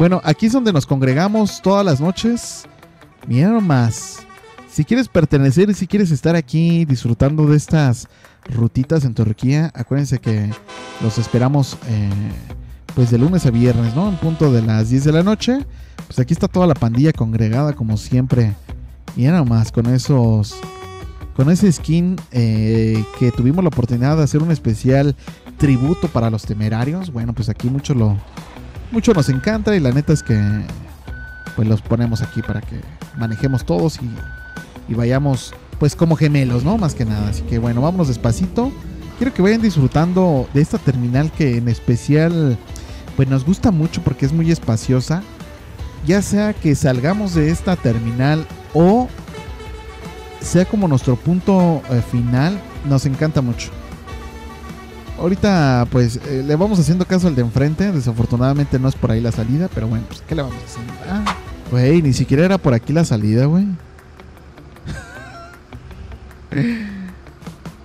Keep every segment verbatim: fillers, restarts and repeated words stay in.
Bueno, aquí es donde nos congregamos todas las noches. Mira nomás. Si quieres pertenecer y si quieres estar aquí disfrutando de estas rutitas en Turquía, acuérdense que los esperamos eh, pues de lunes a viernes, ¿no? En punto de las diez de la noche. Pues aquí está toda la pandilla congregada como siempre. Mira nomás con esos... Con ese skin eh, que tuvimos la oportunidad de hacer un especial tributo para los temerarios. Bueno, pues aquí mucho lo mucho nos encanta y la neta es que pues los ponemos aquí para que manejemos todos y, y vayamos pues como gemelos, ¿no? Más que nada. Así que bueno, vámonos despacito. Quiero que vayan disfrutando de esta terminal que en especial pues nos gusta mucho porque es muy espaciosa. Ya sea que salgamos de esta terminal o... sea como nuestro punto eh, final, nos encanta mucho. Ahorita pues eh, le vamos haciendo caso al de enfrente. Desafortunadamente no es por ahí la salida, pero bueno, pues ¿qué le vamos a hacer? Ah, güey, ni siquiera era por aquí la salida, güey.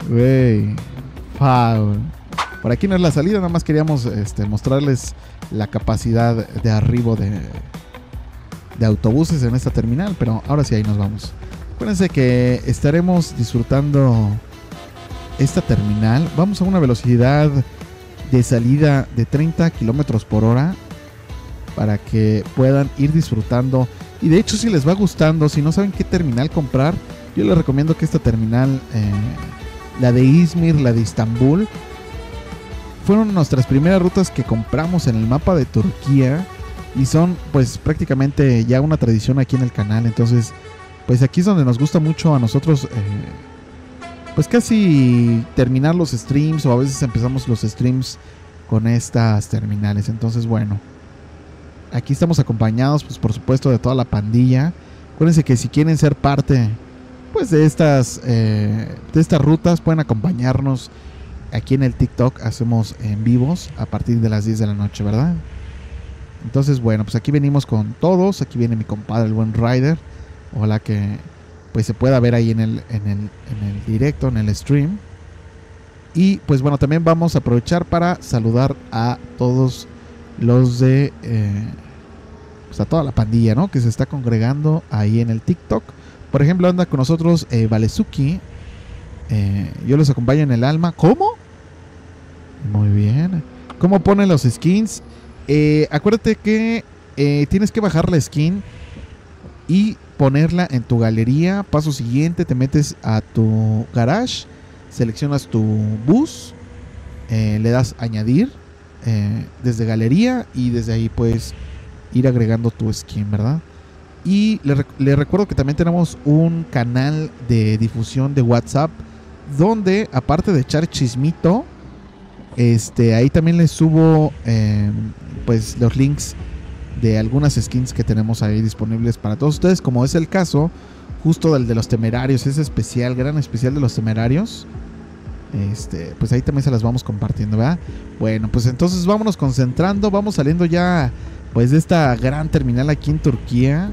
Güey, foul. Por aquí no es la salida, nada más queríamos este, mostrarles la capacidad de arribo de, de autobuses en esta terminal, pero ahora sí ahí nos vamos. Acuérdense que estaremos disfrutando esta terminal. Vamos a una velocidad de salida de treinta kilómetros por hora para que puedan ir disfrutando. Y de hecho, si les va gustando, si no saben qué terminal comprar, yo les recomiendo que esta terminal, eh, la de Izmir, la de Istanbul, fueron nuestras primeras rutas que compramos en el mapa de Turquía y son pues prácticamente ya una tradición aquí en el canal. Entonces... pues aquí es donde nos gusta mucho a nosotros, eh, pues casi terminar los streams, o a veces empezamos los streams con estas terminales. Entonces bueno, aquí estamos acompañados pues por supuesto de toda la pandilla. Acuérdense que si quieren ser parte pues de estas, eh, de estas rutas, pueden acompañarnos aquí en el TikTok. Hacemos en vivos a partir de las diez de la noche, ¿verdad? Entonces bueno, pues aquí venimos con todos. Aquí viene mi compadre, el buen Rider. Ojalá que pues se pueda ver ahí en el, en, el, en el directo, en el stream. Y pues bueno, también vamos a aprovechar para saludar a todos los de... Eh, pues a toda la pandilla, ¿no? Que se está congregando ahí en el TikTok. Por ejemplo, anda con nosotros eh, Valezuki. Eh, yo los acompaño en el alma. ¿Cómo? Muy bien. ¿Cómo ponen los skins? Eh, acuérdate que eh, tienes que bajar la skin y ponerla en tu galería. Paso siguiente, te metes a tu garage, seleccionas tu bus, eh, le das añadir eh, desde galería y desde ahí puedes ir agregando tu skin, ¿verdad? Y le, le recuerdo que también tenemos un canal de difusión de WhatsApp donde aparte de echar chismito, este, ahí también les subo eh, pues los links de algunas skins que tenemos ahí disponibles para todos ustedes, como es el caso justo del de los temerarios, ese especial, gran especial de los temerarios. Este, pues ahí también se las vamos compartiendo, ¿verdad? Bueno, pues entonces vámonos concentrando, vamos saliendo ya pues de esta gran terminal aquí en Turquía.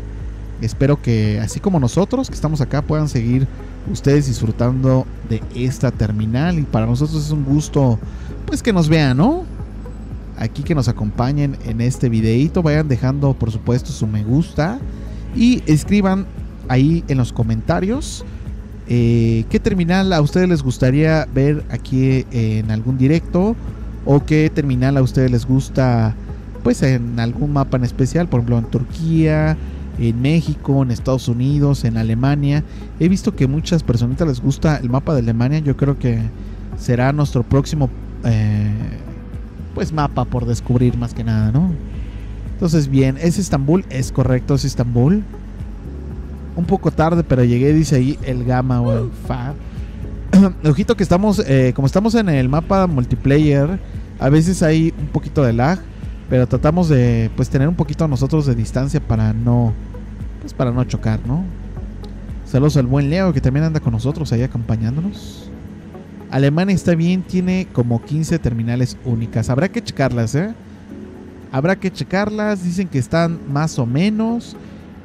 Espero que así como nosotros que estamos acá puedan seguir ustedes disfrutando de esta terminal, y para nosotros es un gusto pues que nos vean, ¿no? Aquí que nos acompañen en este videito. Vayan dejando por supuesto su me gusta y escriban ahí en los comentarios eh, qué terminal a ustedes les gustaría ver aquí en algún directo, o qué terminal a ustedes les gusta pues en algún mapa en especial. Por ejemplo en Turquía, en México, en Estados Unidos, en Alemania. He visto que muchas personitas les gusta el mapa de Alemania. Yo creo que será nuestro próximo eh, pues mapa por descubrir, más que nada, ¿no? Entonces bien, es Estambul, es correcto, es Estambul. Un poco tarde, pero llegué, dice ahí el Gama, güey. Ojito que estamos, eh, como estamos en el mapa multiplayer, a veces hay un poquito de lag, pero tratamos de, pues, tener un poquito a nosotros de distancia para no, pues, para no chocar, ¿no? Saludos al buen Leo, que también anda con nosotros ahí acompañándonos. Alemania está bien, tiene como quince terminales únicas. Habrá que checarlas, ¿eh? Habrá que checarlas. Dicen que están más o menos.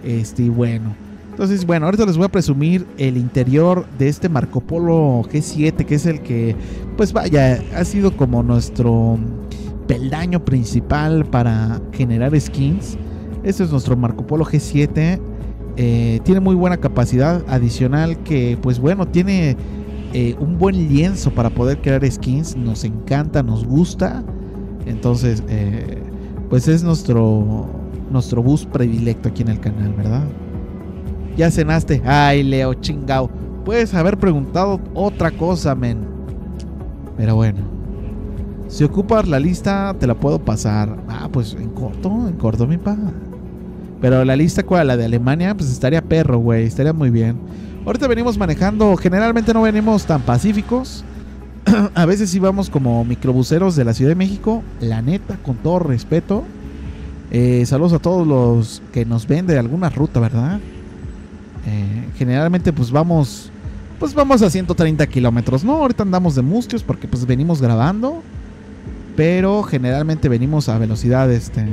Este, y bueno. Entonces, bueno, ahorita les voy a presumir el interior de este Marco Polo G siete, que es el que, pues vaya, ha sido como nuestro peldaño principal para generar skins. Este es nuestro Marco Polo G siete. Eh, tiene muy buena capacidad adicional que, pues bueno, tiene eh, un buen lienzo para poder crear skins. Nos encanta, nos gusta. Entonces, eh, pues es nuestro, nuestro bus predilecto aquí en el canal, ¿verdad? ¿Ya cenaste? Ay, Leo, chingao. Puedes haber preguntado otra cosa, men. Pero bueno. Si ocupas la lista, te la puedo pasar. Ah, pues en corto, en corto, mi pa. Pero la lista, ¿cuál? La de Alemania, pues estaría perro, güey. Estaría muy bien. Ahorita venimos manejando. Generalmente no venimos tan pacíficos. A veces sí vamos como microbuseros de la Ciudad de México. La neta, con todo respeto. Eh, saludos a todos los que nos ven de alguna ruta, ¿verdad? Eh, generalmente, pues vamos. Pues vamos a ciento treinta kilómetros, ¿no? Ahorita andamos de mustios porque pues venimos grabando. Pero generalmente venimos a velocidad, este.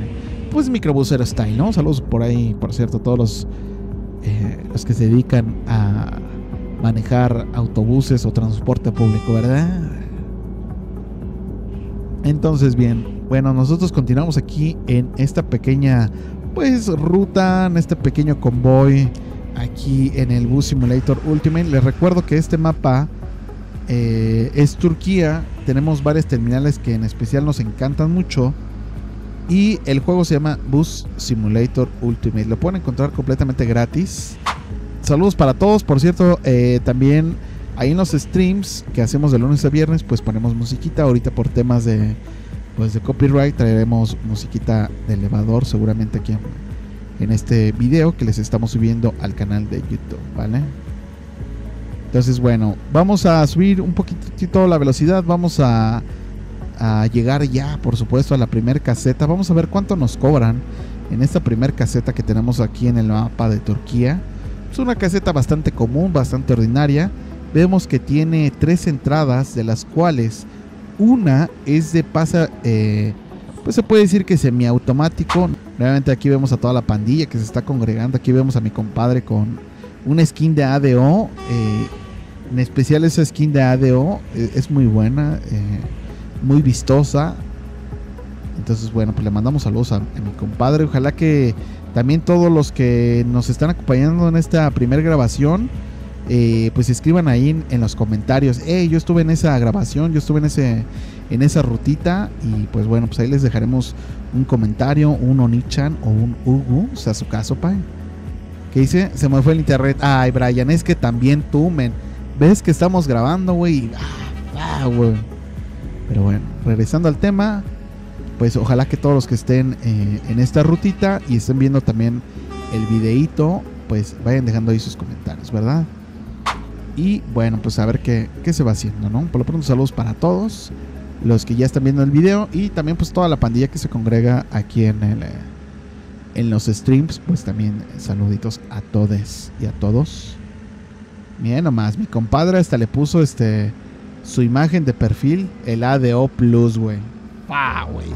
Pues microbusero style, ¿no? Saludos por ahí, por cierto, todos los, eh, los que se dedican a manejar autobuses o transporte público, ¿verdad? Entonces, bien, bueno, nosotros continuamos aquí en esta pequeña, pues, ruta, en este pequeño convoy, aquí en el Bus Simulator Ultimate. Les recuerdo que este mapa eh, es Turquía, tenemos varias terminales que en especial nos encantan mucho. Y el juego se llama Bus Simulator Ultimate. Lo pueden encontrar completamente gratis. Saludos para todos. Por cierto, eh, también ahí en los streams que hacemos de lunes a viernes, pues ponemos musiquita. Ahorita por temas de, pues, de copyright traeremos musiquita de elevador seguramente aquí en, en este video que les estamos subiendo al canal de YouTube, ¿vale? Entonces, bueno, vamos a subir un poquitito la velocidad. Vamos a... a llegar ya, por supuesto, a la primer caseta. Vamos a ver cuánto nos cobran en esta primer caseta que tenemos aquí en el mapa de Turquía. Es una caseta bastante común, bastante ordinaria. Vemos que tiene tres entradas, de las cuales una es de pasa, eh, pues se puede decir que semiautomático. Realmente aquí vemos a toda la pandilla que se está congregando. Aquí vemos a mi compadre con una skin de A D O. Eh, en especial esa skin de A D O eh, es muy buena. Eh, muy vistosa. Entonces, bueno, pues le mandamos saludos a, a mi compadre. Ojalá que también todos los que nos están acompañando en esta primera grabación eh, pues escriban ahí en, en los comentarios: hey, yo estuve en esa grabación, yo estuve en ese en esa rutita. Y pues bueno, pues ahí les dejaremos un comentario, un Onichan o un Ugu, o sea, su caso, pa. ¿Qué dice? Se me fue el internet. Ay, Brian, es que también tú, men. Ves que estamos grabando, güey. Ah, ah, güey. Pero bueno, regresando al tema, pues ojalá que todos los que estén eh, en esta rutita y estén viendo también el videíto, pues vayan dejando ahí sus comentarios, ¿verdad? Y bueno, pues a ver qué, qué se va haciendo, ¿no? Por lo pronto, saludos para todos los que ya están viendo el video y también pues toda la pandilla que se congrega aquí en, el, eh, en los streams, pues también saluditos a todes y a todos. Miren nomás, mi compadre hasta le puso este... su imagen de perfil, el A D O Plus, güey. ¡Pah, güey!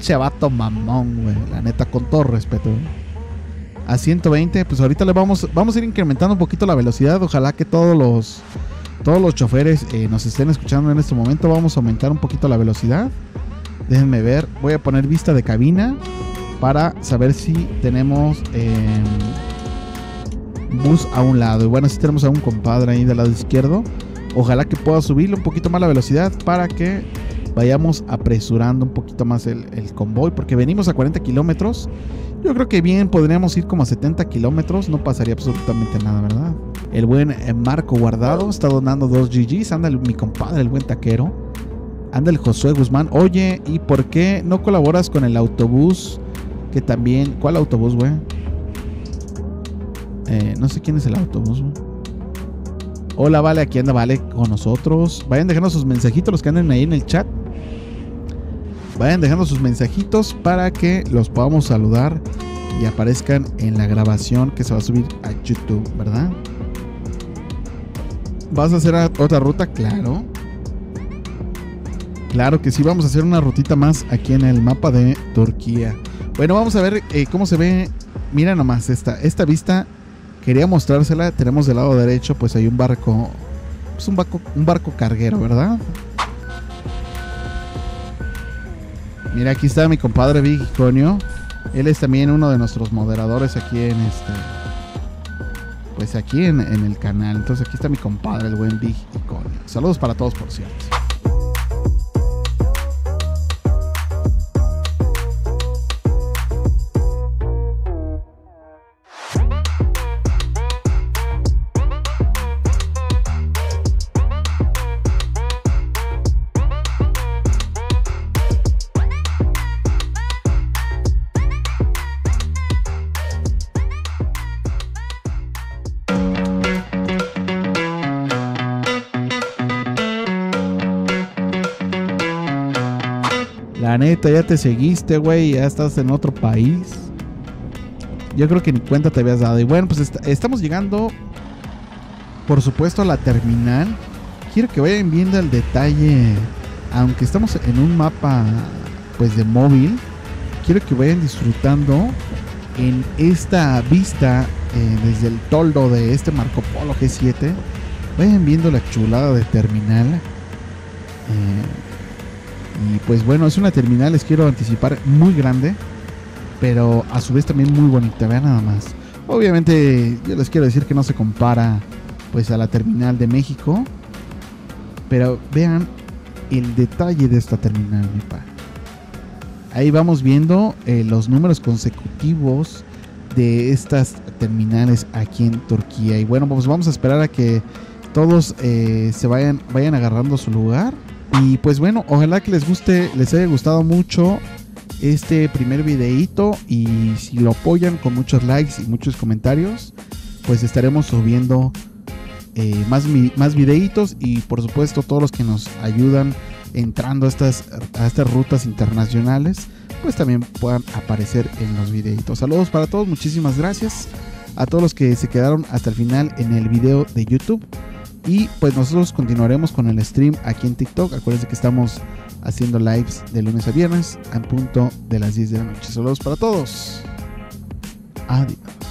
Chevato mamón, güey. La neta, con todo respeto, wey. A ciento veinte, pues ahorita le vamos vamos a ir incrementando un poquito la velocidad. Ojalá que todos los todos los choferes eh, nos estén escuchando en este momento. Vamos a aumentar un poquito la velocidad. Déjenme ver. Voy a poner vista de cabina para saber si tenemos eh, bus a un lado. Y bueno, si tenemos a un compadre ahí del lado izquierdo. Ojalá que pueda subirle un poquito más la velocidad para que vayamos apresurando un poquito más el, el convoy. Porque venimos a cuarenta kilómetros. Yo creo que bien podríamos ir como a setenta kilómetros. No pasaría absolutamente nada, ¿verdad? El buen Marco Guardado está donando dos G Gs. Anda el, mi compadre, el buen taquero. Anda el Josué Guzmán. Oye, ¿y por qué no colaboras con el autobús? Que también... ¿Cuál autobús, güey? Eh, no sé quién es el autobús, güey. Hola, Vale, aquí anda Vale con nosotros. Vayan dejando sus mensajitos, los que anden ahí en el chat. Vayan dejando sus mensajitos para que los podamos saludar y aparezcan en la grabación que se va a subir a YouTube, ¿verdad? ¿Vas a hacer otra ruta? Claro. Claro que sí, vamos a hacer una rutita más aquí en el mapa de Turquía. Bueno, vamos a ver eh, cómo se ve. Mira nomás esta, esta vista. Quería mostrársela. Tenemos del lado derecho, pues hay un barco, pues un barco, un barco carguero, ¿verdad? Mira, aquí está mi compadre Big Iconio. Él es también uno de nuestros moderadores aquí en este... Pues aquí en, en el canal. Entonces aquí está mi compadre, el buen Big Iconio. Saludos para todos, por cierto. La neta, ya te seguiste, güey, ya estás en otro país. Yo creo que ni cuenta te habías dado. Y bueno, pues est estamos llegando, por supuesto, a la terminal. Quiero que vayan viendo el detalle. Aunque estamos en un mapa, pues, de móvil, quiero que vayan disfrutando en esta vista eh, desde el toldo de este Marco Polo G siete. Vayan viendo la chulada de terminal. Eh... Y pues bueno, es una terminal, les quiero anticipar, muy grande, pero a su vez también muy bonita, vean nada más. Obviamente yo les quiero decir que no se compara pues a la terminal de México, pero vean el detalle de esta terminal, mi pa. Ahí vamos viendo eh, los números consecutivos de estas terminales aquí en Turquía. Y bueno, pues vamos a esperar a que todos eh, se vayan, vayan agarrando su lugar. Y pues bueno, ojalá que les guste, les haya gustado mucho este primer videíto, y si lo apoyan con muchos likes y muchos comentarios, pues estaremos subiendo eh, más, más videitos, y por supuesto todos los que nos ayudan entrando a estas, a estas rutas internacionales, pues también puedan aparecer en los videitos. Saludos para todos, muchísimas gracias a todos los que se quedaron hasta el final en el video de YouTube. Y pues nosotros continuaremos con el stream aquí en TikTok. Acuérdense que estamos haciendo lives de lunes a viernes en punto de las diez de la noche. Saludos para todos. Adiós.